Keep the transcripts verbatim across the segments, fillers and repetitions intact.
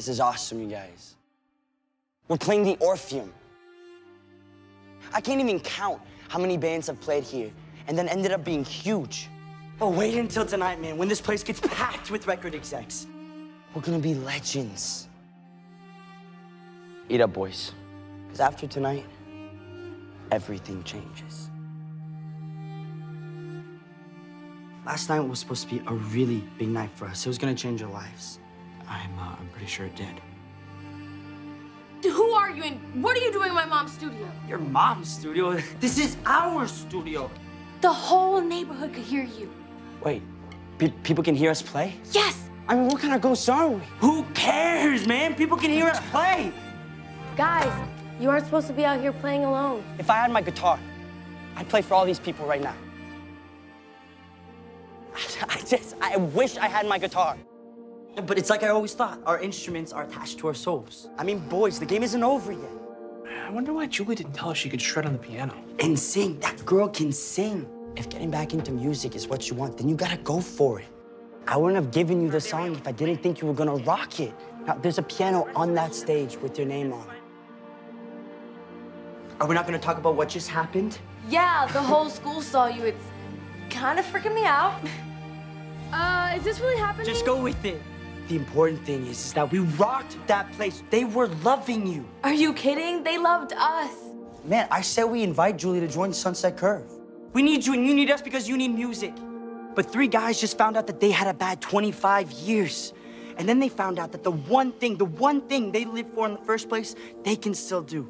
This is awesome, you guys. We're playing the Orpheum. I can't even count how many bands have played here and then ended up being huge. Oh, wait until tonight, man, when this place gets packed with record execs. We're gonna be legends. Eat up, boys. Because after tonight, everything changes. Last night was supposed to be a really big night for us. It was gonna change our lives. I'm, uh, I'm pretty sure it did. Who are you and what are you doing in my mom's studio? Your mom's studio? This is our studio. The whole neighborhood could hear you. Wait, pe- people can hear us play? Yes. I mean, what kind of ghosts are we? Who cares, man? People can hear us play. Guys, you aren't supposed to be out here playing alone. If I had my guitar, I'd play for all these people right now. I just, I wish I had my guitar. But it's like I always thought, our instruments are attached to our souls. I mean, boys, the game isn't over yet. I wonder why Julie didn't tell us she could shred on the piano. And sing. That girl can sing. If getting back into music is what you want, then you gotta go for it. I wouldn't have given you the song if I didn't think you were gonna rock it. Now, there's a piano on that stage with your name on it. Are we not gonna talk about what just happened? Yeah, the whole school saw you. It's kind of freaking me out. Uh, is this really happening? Just go with it. The important thing is, is that we rocked that place. They were loving you. Are you kidding? They loved us. Man, I said we invite Julie to join Sunset Curve. We need you and you need us because you need music. But three guys just found out that they had a bad twenty-five years. And then they found out that the one thing, the one thing they lived for in the first place, they can still do.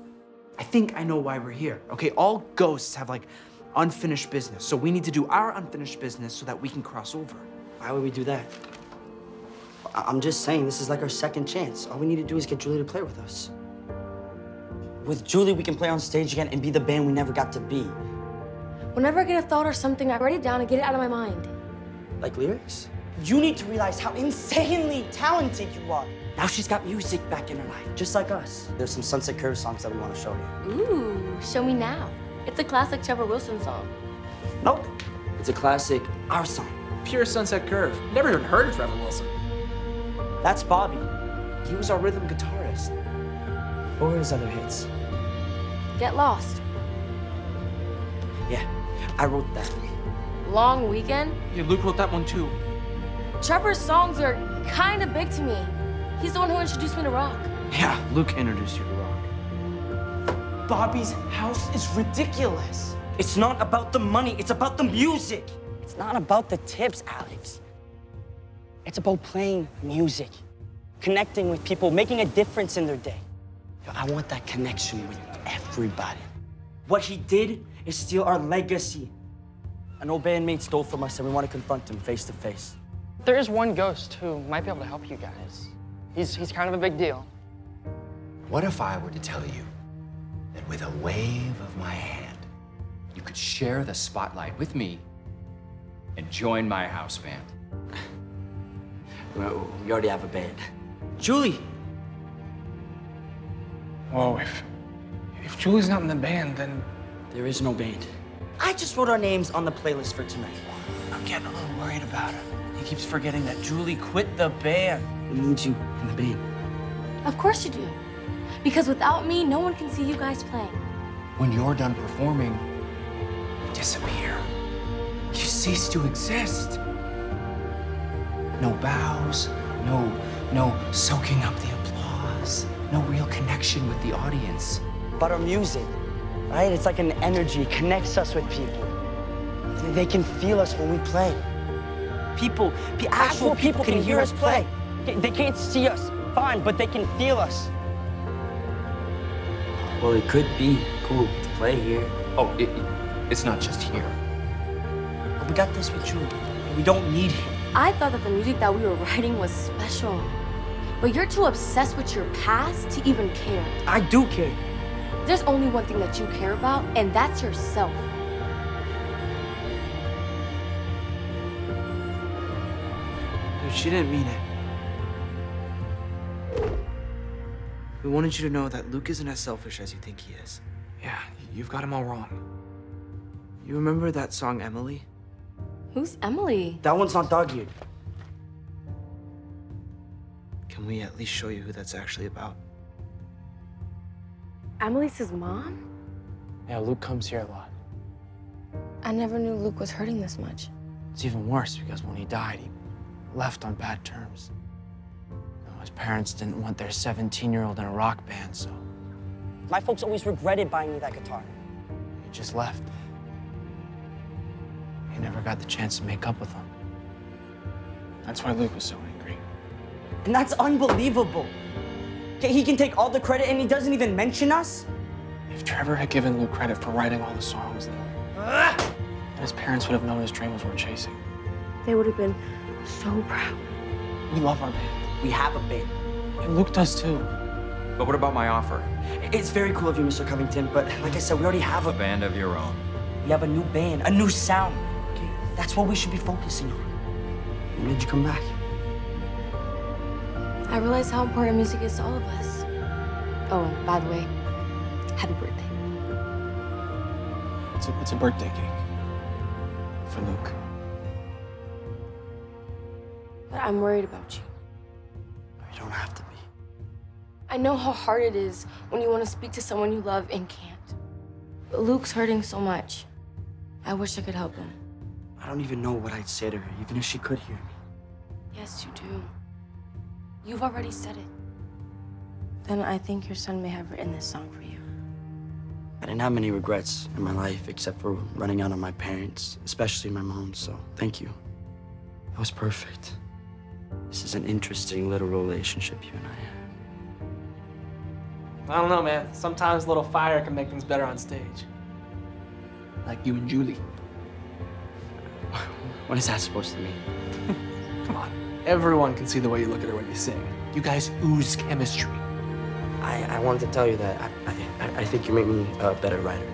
I think I know why we're here, okay? All ghosts have, like, unfinished business. So we need to do our unfinished business so that we can cross over. Why would we do that? I'm just saying, this is like our second chance. All we need to do is get Julie to play with us. With Julie, we can play on stage again and be the band we never got to be. Whenever I get a thought or something, I write it down and get it out of my mind. Like lyrics? You need to realize how insanely talented you are. Now she's got music back in her life, just like us. There's some Sunset Curve songs that we want to show you. Ooh, show me now. It's a classic Trevor Wilson song. Nope. It's a classic, our song. Pure Sunset Curve. Never even heard of Trevor Wilson. That's Bobby. He was our rhythm guitarist. What were his other hits? Get Lost. Yeah, I wrote that. Long Weekend? Yeah, Luke wrote that one too. Trevor's songs are kind of big to me. He's the one who introduced me to rock. Yeah, Luke introduced you to rock. Bobby's house is ridiculous. It's not about the money, it's about the music. It's not about the tips, Alex. It's about playing music, connecting with people, making a difference in their day. Yo, I want that connection with everybody. What he did is steal our legacy. An old bandmate stole from us and we want to confront him face to face. There is one ghost who might be able to help you guys. He's, he's kind of a big deal. What if I were to tell you that with a wave of my hand, you could share the spotlight with me and join my house band? We already have a band. Julie! Oh, if, if Julie's not in the band, then... There is no band. I just wrote our names on the playlist for tonight. I'm getting a little worried about him. He keeps forgetting that Julie quit the band. We need you in the band. Of course you do. Because without me, no one can see you guys playing. When you're done performing, you disappear. You cease to exist. No bows, no, no soaking up the applause, no real connection with the audience. But our music, right? It's like an energy, it connects us with people. They can feel us when we play. People, actual, actual people, people can, can hear, hear us play. play. They can't see us, fine, but they can feel us. Well, it could be cool to play here. Oh, it, it's not just here. But we got this with Julie. We don't need him. I thought that the music that we were writing was special. But you're too obsessed with your past to even care. I do care. There's only one thing that you care about, and that's yourself. Dude, she didn't mean it. We wanted you to know that Luke isn't as selfish as you think he is. Yeah, you've got him all wrong. You remember that song, Emily? Who's Emily? That one's not dog-eared. Can we at least show you who that's actually about? Emily's his mom? Yeah, Luke comes here a lot. I never knew Luke was hurting this much. It's even worse because when he died, he left on bad terms. You know, his parents didn't want their seventeen-year-old in a rock band, so... My folks always regretted buying me that guitar. He just left. He never got the chance to make up with them. That's why Luke was so angry. And that's unbelievable. He can take all the credit and he doesn't even mention us? If Trevor had given Luke credit for writing all the songs, then... Ah! And his parents would have known his dream was worth chasing. They would have been so proud. We love our band. We have a band. And Luke does too. But what about my offer? It's very cool of you, Mister Covington, but like I said, we already have a band of your own. We have a new band, a new sound. Okay? That's what we should be focusing on. When did you come back? I realized how important music is to all of us. Oh, and by the way, happy birthday. It's a, it's a birthday cake for Luke. But I'm worried about you. You don't have to be. I know how hard it is when you want to speak to someone you love and can't. But Luke's hurting so much. I wish I could help him. I don't even know what I'd say to her, even if she could hear me. Yes, you do. You've already said it. Then I think your son may have written this song for you. I didn't have many regrets in my life except for running out on my parents, especially my mom, so thank you. That was perfect. This is an interesting little relationship you and I have. I don't know, man. Sometimes a little fire can make things better on stage. Like you and Julie. What is that supposed to mean? Come on. Everyone can see the way you look at her when you sing. You guys ooze chemistry. I, I wanted to tell you that I, I, I think you make me a better writer.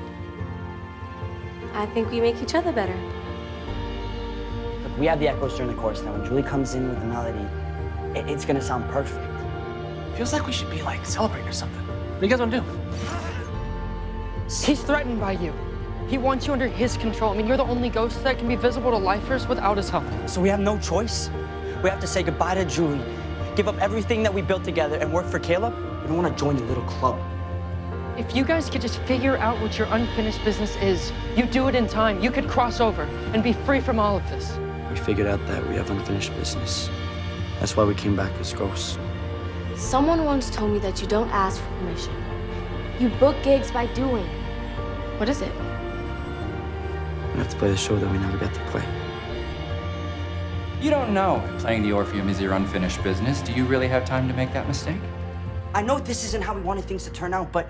I think we make each other better. Look, we have the echoes during the chorus. Now, when Julie comes in with the melody, it, it's going to sound perfect. Feels like we should be, like, celebrating or something. What do you guys want to do? He's threatened by you. He wants you under his control. I mean, you're the only ghost that can be visible to lifers without his help. So we have no choice? We have to say goodbye to Julie, give up everything that we built together, and work for Caleb? We don't want to join your little club. If you guys could just figure out what your unfinished business is, you do it in time. You could cross over and be free from all of this. We figured out that we have unfinished business. That's why we came back as ghosts. Someone once told me that you don't ask for permission. You book gigs by doing. What is it? We have to play the show that we never got to play. You don't know if playing the Orpheum is your unfinished business. Do you really have time to make that mistake? I know this isn't how we wanted things to turn out, but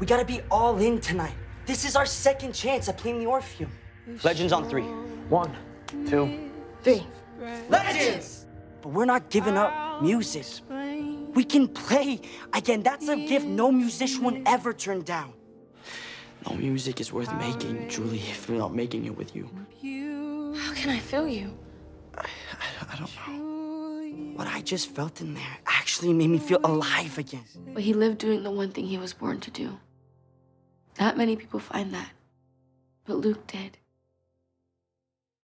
we gotta be all in tonight. This is our second chance at playing the Orpheum. Legends on three. One, two, three. Legends! But we're not giving up music. We can play. Again, that's a gift no musician would ever turn down. No music is worth making, Julie, if we're not making it with you. How can I feel you? I, I, I don't know. What I just felt in there actually made me feel alive again. But he lived doing the one thing he was born to do. Not many people find that, but Luke did.